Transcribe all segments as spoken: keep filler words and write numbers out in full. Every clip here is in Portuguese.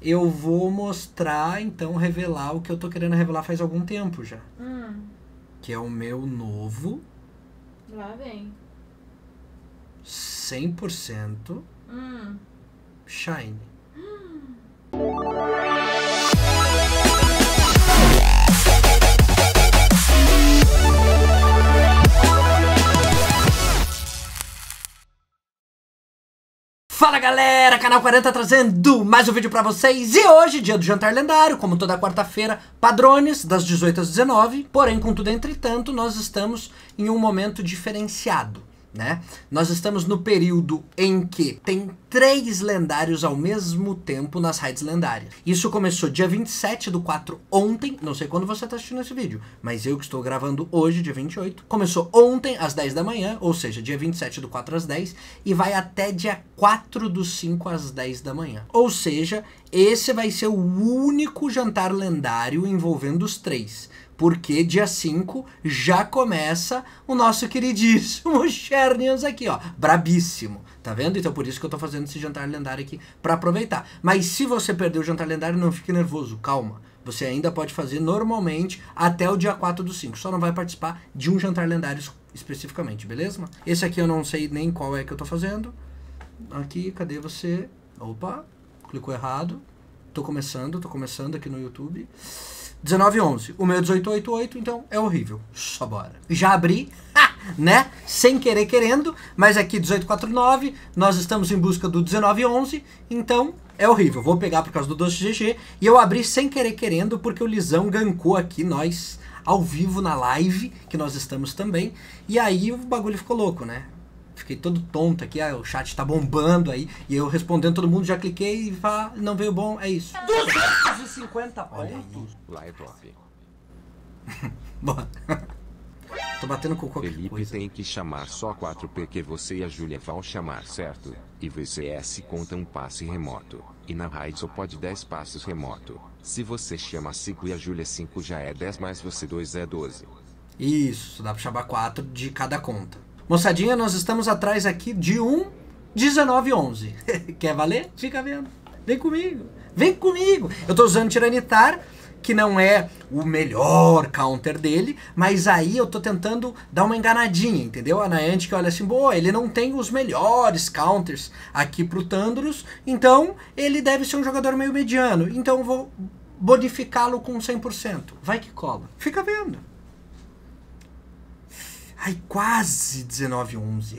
eu vou mostrar, então, revelar o que eu tô querendo revelar faz algum tempo já. Hum. Que é o meu novo... Lá vem. cem por cento hum. Shine. Hum. Fala galera, Canal quarenta trazendo mais um vídeo pra vocês. E hoje, dia do jantar lendário, como toda quarta-feira, padrões das dezoito às dezenove. Porém, contudo, entretanto, nós estamos em um momento diferenciado, né? Nós estamos no período em que tem três lendários ao mesmo tempo nas raids lendárias. Isso começou dia vinte e sete do quatro ontem, não sei quando você está assistindo esse vídeo, mas eu que estou gravando hoje, dia vinte e oito, começou ontem às dez da manhã, ou seja, dia vinte e sete do quatro às dez, e vai até dia quatro do cinco às dez da manhã. Ou seja, esse vai ser o único jantar lendário envolvendo os três. Porque dia cinco já começa o nosso queridíssimo Xerneas aqui, ó. Brabíssimo, tá vendo? Então por isso que eu tô fazendo esse jantar lendário aqui pra aproveitar. Mas se você perdeu o jantar lendário, não fique nervoso, calma. Você ainda pode fazer normalmente até o dia quatro do cinco. Só não vai participar de um jantar lendário especificamente, beleza? Esse aqui eu não sei nem qual é que eu tô fazendo. Aqui, cadê você? Opa, clicou errado. Tô começando, tô começando aqui no YouTube. dezenove e onze. O meu dezoito oitenta e oito, então é horrível. Só bora. Já abri, ha, né? Sem querer querendo, mas aqui dezoito quarenta e nove, nós estamos em busca do dezenove onze, então é horrível. Vou pegar por causa do doce G G e eu abri sem querer querendo porque o Lisão gancou aqui nós ao vivo na live, que nós estamos também, e aí o bagulho ficou louco, né? Fiquei todo tonto aqui, ah, o chat tá bombando aí, e eu respondendo todo mundo, já cliquei e pá, não veio bom, é isso. duzentos e cinquenta pontos. Lá é top. Bora. Tô batendo com qualquer Felipe coisa. Tem que chamar só quatro P que você e a Júlia vão chamar, certo? E V C S conta um passe remoto. E na raid só pode dez passos remoto. Se você chama cinco e a Júlia cinco já é dez, mais você dois é doze. Isso, dá pra chamar quatro de cada conta. Moçadinha, nós estamos atrás aqui de um dezenove onze. Quer valer? Fica vendo. Vem comigo. Vem comigo. Eu tô usando Tyranitar, que não é o melhor counter dele, mas aí eu tô tentando dar uma enganadinha, entendeu? A Niantic que olha assim, boa, ele não tem os melhores counters aqui pro Thundurus, então ele deve ser um jogador meio mediano. Então eu vou bonificá-lo com cem por cento. Vai que cola. Fica vendo. Ai, quase dezenove onze.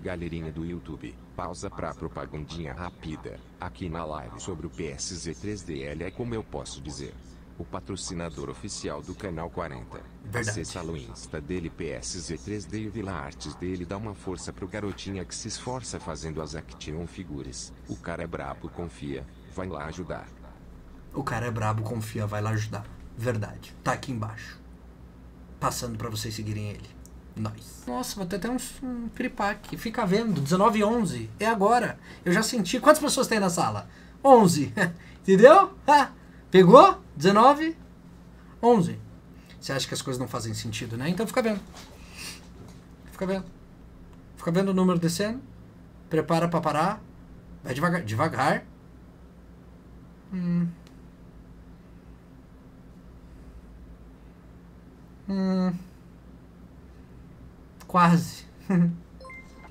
Galerinha do YouTube, pausa pra propagandinha rápida. Aqui na live sobre o P S Z três D, é como eu posso dizer, o patrocinador oficial do Canal quarenta. Acessa o Insta dele, P S Z três D, e VilaArtes dele, dá uma força pro garotinha que se esforça fazendo as action figures. O cara é brabo, confia, vai lá ajudar. O cara é brabo, confia, vai lá ajudar. Verdade, tá aqui embaixo. Passando pra vocês seguirem ele. Nós. Nossa, vou ter até um, um piripaque. Fica vendo, dezenove e onze. É agora. Eu já senti. Quantas pessoas tem na sala? onze. Entendeu? Ah, pegou? dezenove, onze. Você acha que as coisas não fazem sentido, né? Então fica vendo. Fica vendo. Fica vendo o número descendo. Prepara pra parar. Vai devagar. Devagar. Hum... Hum, quase.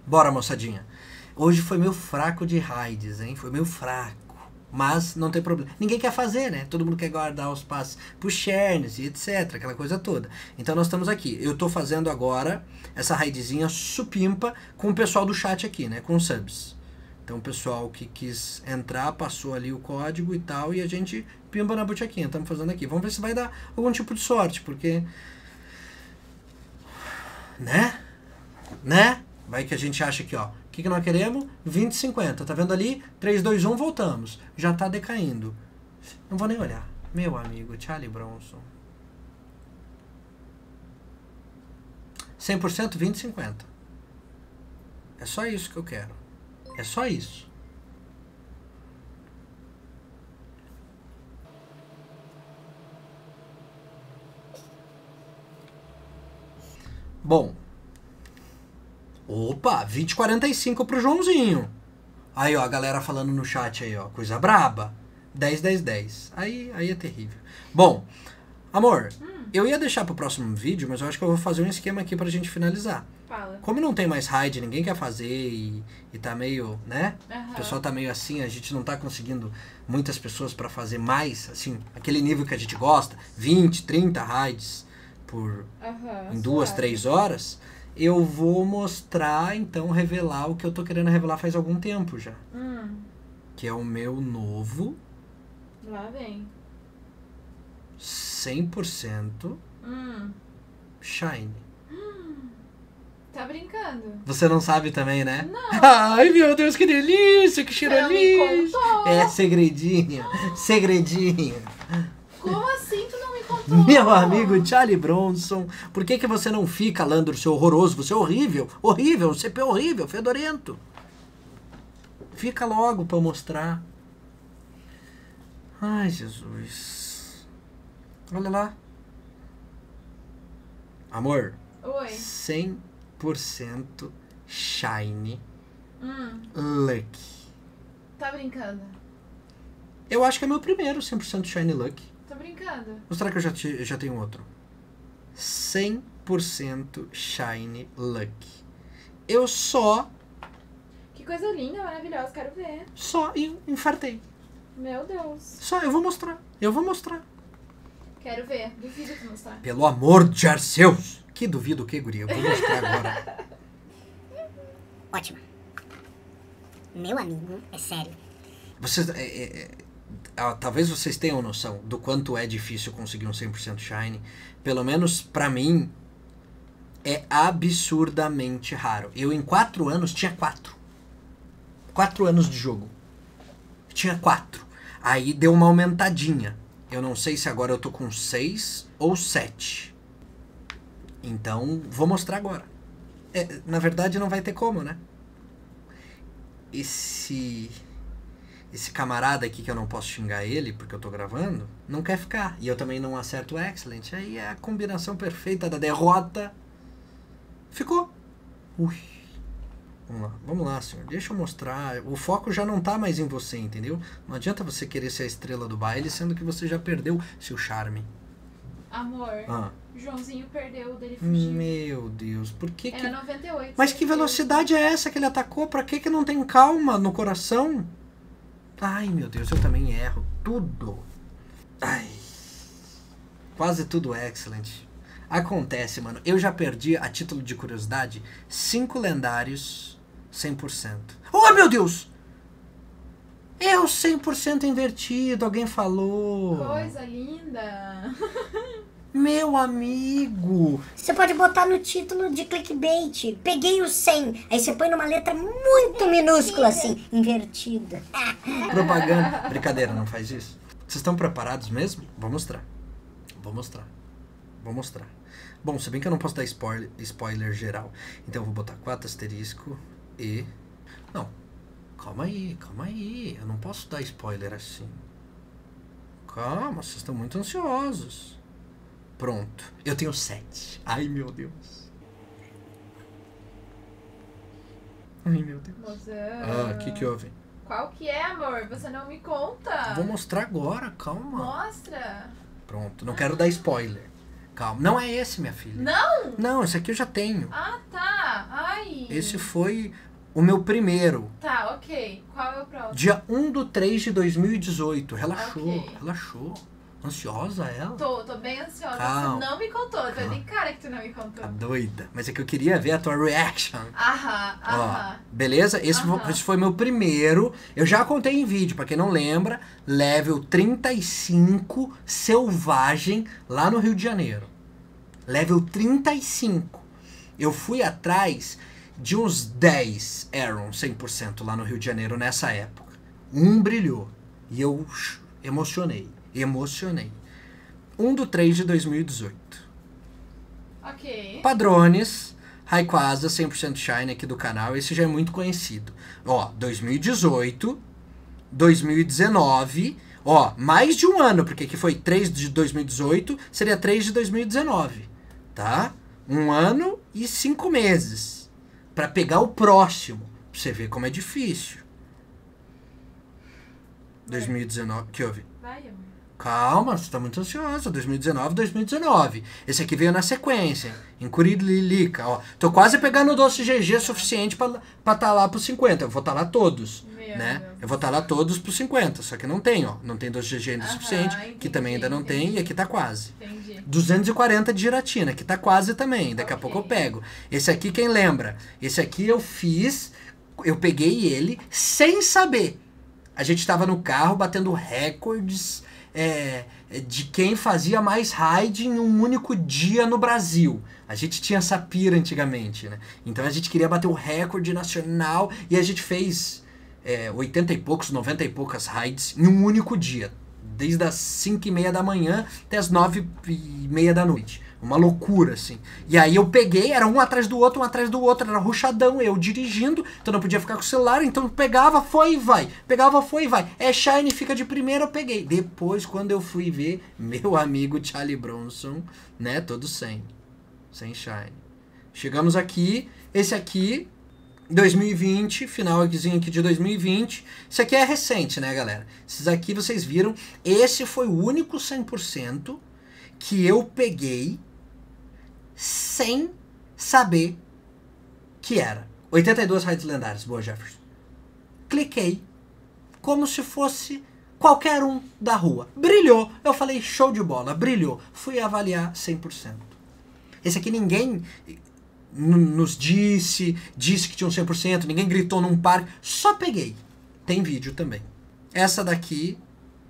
Bora, moçadinha. Hoje foi meio fraco de raids, hein? Foi meio fraco. Mas não tem problema. Ninguém quer fazer, né? Todo mundo quer guardar os passes pro Xerneas e etcétera. Aquela coisa toda. Então nós estamos aqui. Eu tô fazendo agora essa raidzinha supimpa com o pessoal do chat aqui, né? Com subs. Então o pessoal que quis entrar, passou ali o código e tal. E a gente pimba na botequinha. Estamos fazendo aqui. Vamos ver se vai dar algum tipo de sorte, porque... Né? Né? Vai que a gente acha aqui, ó. O que, que nós queremos? vinte e cinquenta. Tá vendo ali? três, dois, um, voltamos. Já tá decaindo. Não vou nem olhar. Meu amigo, Charlie Bronson. cem por cento, vinte e cinquenta. É só isso que eu quero. É só isso. Bom, opa, vinte e quarenta e cinco pro Joãozinho. Aí, ó, a galera falando no chat aí, ó, coisa braba. dez, dez, dez. Aí, aí é terrível. Bom, amor, hum. eu ia deixar pro próximo vídeo, mas eu acho que eu vou fazer um esquema aqui pra gente finalizar. Fala. Como não tem mais raid, ninguém quer fazer e, e tá meio, né? Uhum. O pessoal tá meio assim, a gente não tá conseguindo muitas pessoas pra fazer mais, assim, aquele nível que a gente gosta, vinte, trinta raids por, uhum, em duas, claro. três horas... Eu vou mostrar, então, revelar o que eu tô querendo revelar faz algum tempo já. Hum. Que é o meu novo... Lá vem. cem por cento hum. Shine. Hum. Tá brincando. Você não sabe também, né? Não. Ai, meu Deus, que delícia, que cheiro lixo. É, segredinho, segredinho. Como assim tu não... Meu amigo Charlie Bronson, por que que você não fica, Landorus, seu horroroso? Você é horrível, horrível, C P horrível, fedorento. Fica logo pra eu mostrar. Ai, Jesus. Olha lá. Amor, oi. cem por cento shiny hum. luck. Tá brincando? Eu acho que é meu primeiro cem por cento shiny luck. Tô brincando. Mostrar que eu já, te, já tenho outro. cem por cento shiny luck. Eu só... Que coisa linda, maravilhosa, quero ver. Só infartei. Meu Deus. Só, eu vou mostrar. Eu vou mostrar. Quero ver. Duvido que mostrar. Pelo amor de Arceus. Que duvido o que, guria? Eu vou mostrar agora. Ótimo. Meu amigo, é sério. Vocês... É, é, Ah, talvez vocês tenham noção do quanto é difícil conseguir um cem por cento shiny. Pelo menos pra mim, é absurdamente raro. Eu em quatro anos tinha quatro. quatro anos de jogo. Tinha quatro. Aí deu uma aumentadinha. Eu não sei se agora eu tô com seis ou sete. Então, vou mostrar agora. É, na verdade, não vai ter como, né? Esse... Esse camarada aqui, que eu não posso xingar ele, porque eu tô gravando, não quer ficar. E eu também não acerto o Excellent. Aí é a combinação perfeita da derrota. Ficou. Ui. Vamos lá, vamos lá, senhor. Deixa eu mostrar. O foco já não tá mais em você, entendeu? Não adianta você querer ser a estrela do baile, sendo que você já perdeu seu charme. Amor, ah. Joãozinho perdeu, dele fugiu. Meu Deus, por que que... Era noventa e oito. Mas que velocidade é essa que ele atacou? Pra que que não tem calma no coração? Ai, meu Deus, eu também erro. Tudo. Ai. Quase tudo excellent. Acontece, mano. Eu já perdi, a título de curiosidade, cinco lendários cem por cento. Oh, meu Deus! É o cem por cento invertido. Alguém falou. Coisa linda. Meu amigo. Você pode botar no título de clickbait. Peguei o cem. Aí você põe numa letra muito minúscula assim, invertida. Propaganda. Brincadeira, não faz isso. Vocês estão preparados mesmo? Vou mostrar. Vou mostrar. Vou mostrar. Bom, se bem que eu não posso dar spoiler, spoiler geral. Então eu vou botar quatro asterisco e... Não. Calma aí, calma aí. Eu não posso dar spoiler assim. Calma, vocês estão muito ansiosos. Pronto. Eu tenho sete. Ai, meu Deus. Ai, meu Deus. Mozão. Ah, o que que houve? Qual que é, amor? Você não me conta. Vou mostrar agora, calma. Mostra. Pronto. Não ah. quero dar spoiler. Calma. Não é esse, minha filha. Não? Não, esse aqui eu já tenho. Ah, tá. Ai. Esse foi o meu primeiro. Tá, ok. Qual é o próximo? Dia um do três de dois mil e dezoito. Relaxou, okay. relaxou. Ansiosa ela? Tô, tô bem ansiosa. Calma. Você não me contou, tô Calma. nem cara que tu não me contou. Tá doida. Mas é que eu queria ver a tua reaction. Aham, aham. Beleza? Esse, aham. Foi, esse foi meu primeiro. Eu já contei em vídeo, pra quem não lembra. Level trinta e cinco, selvagem, lá no Rio de Janeiro. Level trinta e cinco. Eu fui atrás de uns dez Aaron cem por cento lá no Rio de Janeiro nessa época. Um brilhou. E eu emocionei. Emocionei. um do três de dois mil e dezoito. Ok. Padrões. Raikwaza, cem por cento shine aqui do canal. Esse já é muito conhecido. Ó, dois mil e dezoito. dois mil e dezenove. Ó, mais de um ano, porque aqui foi três de dois mil e dezoito. Seria três de dois mil e dezenove. Tá? Um ano e cinco meses. Pra pegar o próximo. Pra você ver como é difícil. dois mil e dezenove. Que houve? Vai, amor. Calma, você tá muito ansiosa. dois mil e dezenove, dois mil e dezenove. Esse aqui veio na sequência. Incurilica, ó. Tô quase pegando o doce G G suficiente pra estar tá lá pros cinquenta. Eu vou estar tá lá todos, meu né? Meu. Eu vou estar tá lá todos pros cinquenta. Só que não tem, ó. Não tem doce G G ainda uh -huh, suficiente. Entendi, que também ainda não entendi. Tem. E aqui tá quase. Entendi. duzentos e quarenta de giratina. Que tá quase também. Daqui okay. a pouco eu pego. Esse aqui, quem lembra? Esse aqui eu fiz... Eu peguei ele sem saber. A gente tava no carro batendo recordes é, de quem fazia mais raid em um único dia no Brasil. A gente tinha essa pira antigamente, né? Então a gente queria bater o recorde nacional e a gente fez é, oitenta e poucos, noventa e poucas raids em um único dia. Desde as cinco e meia da manhã até as nove e meia da noite. Uma loucura, assim. E aí eu peguei, era um atrás do outro, um atrás do outro, era ruchadão, eu dirigindo, então não podia ficar com o celular, então pegava, foi e vai. Pegava, foi e vai. É Shine, fica de primeira, eu peguei. Depois, quando eu fui ver, meu amigo Charlie Bronson, né, todo sem. Sem Shine. Chegamos aqui, esse aqui... dois mil e vinte, finalzinho aqui de dois mil e vinte. Isso aqui é recente, né, galera? Esses aqui vocês viram. Esse foi o único cem por cento que eu peguei sem saber que era. oitenta e duas raids lendárias. Boa, Jefferson. Cliquei. Como se fosse qualquer um da rua. Brilhou. Eu falei, show de bola. Brilhou. Fui avaliar cem por cento. Esse aqui ninguém... nos disse, disse que tinha um cem por cento, ninguém gritou num parque, só peguei. Tem vídeo também. Essa daqui,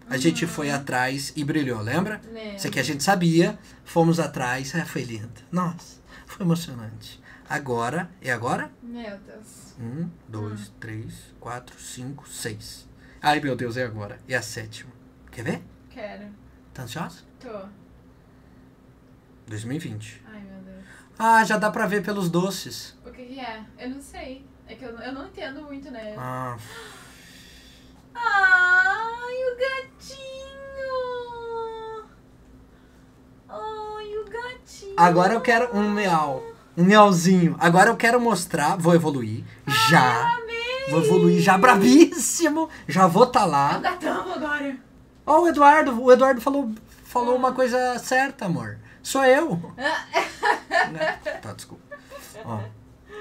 a uhum. gente foi atrás e brilhou, lembra? Lembra? Isso aqui a gente sabia, fomos atrás, ah, foi lindo. Nossa, foi emocionante. Agora, é agora? Meu Deus. Um, dois, hum. três, quatro, cinco, seis. Ai, meu Deus, é agora. É a sétima. Quer ver? Quero. Tá ansiosa? Tô. dois mil e vinte. Ai, meu Deus. Ah, já dá pra ver pelos doces. O que que é? Eu não sei. É que eu, eu não entendo muito, né? Ah. Ai, o gatinho! Ai, o gatinho! Agora eu quero um miau. Um miauzinho. Agora eu quero mostrar. Vou evoluir. Já. Ah, amei. Vou evoluir já bravíssimo. Já vou tá lá. É o gatão agora. Ó, oh, o Eduardo. O Eduardo falou, falou ah. uma coisa certa, amor. Sou eu. Não. Tá, desculpa. Ó,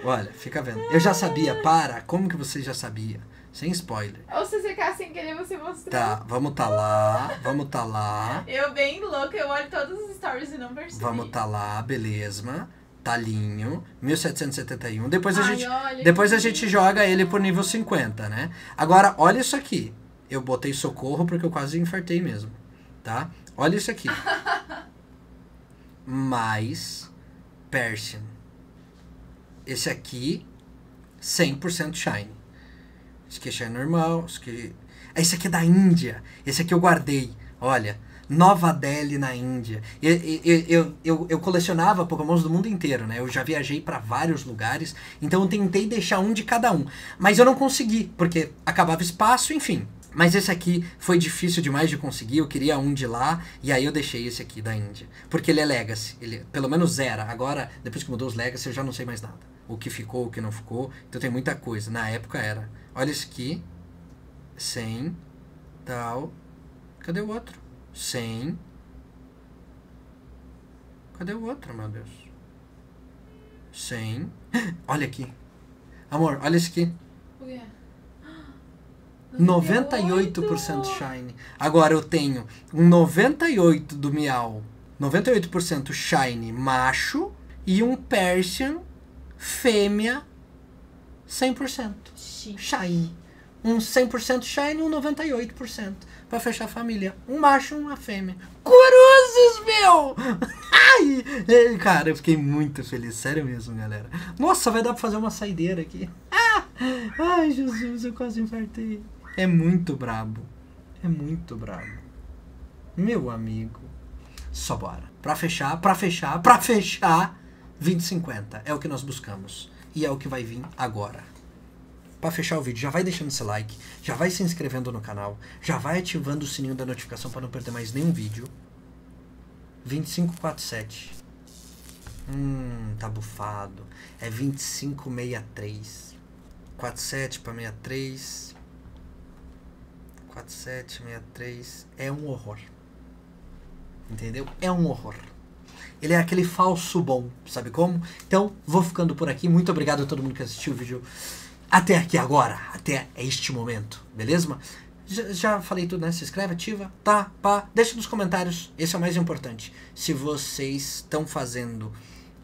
olha, fica vendo. Eu já sabia, para. Como que você já sabia? Sem spoiler. Ou se você ficar sem querer, você mostrar. Tá, vamos tá lá, vamos tá lá. Eu bem louca, eu olho todos os stories e não percebi. Vamos tá lá, beleza. Talinho, mil setecentos e setenta e um. Depois a, Ai, gente, olha, depois a gente joga ele pro nível cinquenta, né? Agora, olha isso aqui. Eu botei socorro porque eu quase infartei mesmo, tá? Olha isso aqui. Mais Persian. Esse aqui, cem por cento Shine. Esse aqui é Shine normal. Esse aqui... Esse aqui é da Índia. Esse aqui eu guardei. Olha, Nova Delhi na Índia. Eu, eu, eu, eu, eu colecionava Pokémons do mundo inteiro, né? Eu já viajei para vários lugares, então eu tentei deixar um de cada um. Mas eu não consegui, porque acabava espaço, enfim. Mas esse aqui foi difícil demais de conseguir, eu queria um de lá, e aí eu deixei esse aqui da Índia. Porque ele é Legacy, ele, pelo menos era. Agora, depois que mudou os Legacy, eu já não sei mais nada. O que ficou, o que não ficou, então tem muita coisa. Na época era. Olha esse aqui. cem. Tal. Cadê o outro? cem. Cadê o outro, meu Deus? cem. Olha aqui. Amor, olha esse aqui. O que é? noventa e oito por cento Shine. Agora eu tenho um noventa e oito por cento do Miau, noventa e oito por cento Shine macho e um Persian fêmea cem por cento Shine. Um cem por cento Shine e um noventa e oito por cento. Pra fechar a família. Um macho e uma fêmea. Cruzes, meu! Ai! Cara, eu fiquei muito feliz. Sério mesmo, galera. Nossa, vai dar pra fazer uma saideira aqui. Ah! Ai, Jesus, eu quase infartei. É muito brabo. É muito brabo. Meu amigo. Só bora. Pra fechar, pra fechar, pra fechar. vinte e cinquenta. É o que nós buscamos. E é o que vai vir agora. Pra fechar o vídeo, já vai deixando seu like. Já vai se inscrevendo no canal. Já vai ativando o sininho da notificação pra não perder mais nenhum vídeo. vinte e cinco quarenta e sete. Hum, tá bufado. É vinte e cinco sessenta e três. quarenta e sete pra sessenta e três. quatro sete, seis três é um horror. Entendeu? É um horror. Ele é aquele falso bom, sabe como? Então, vou ficando por aqui. Muito obrigado a todo mundo que assistiu o vídeo até aqui agora, até este momento, beleza? Já, já falei tudo, né? Se inscreve, ativa, tá, pá. Deixa nos comentários, esse é o mais importante. Se vocês estão fazendo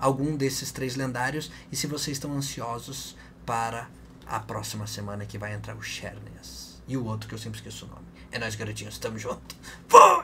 algum desses três lendários e se vocês estão ansiosos para a próxima semana que vai entrar o Xerneas. E o outro que eu sempre esqueço o nome. É nóis, garotinhos, tamo junto. Pô!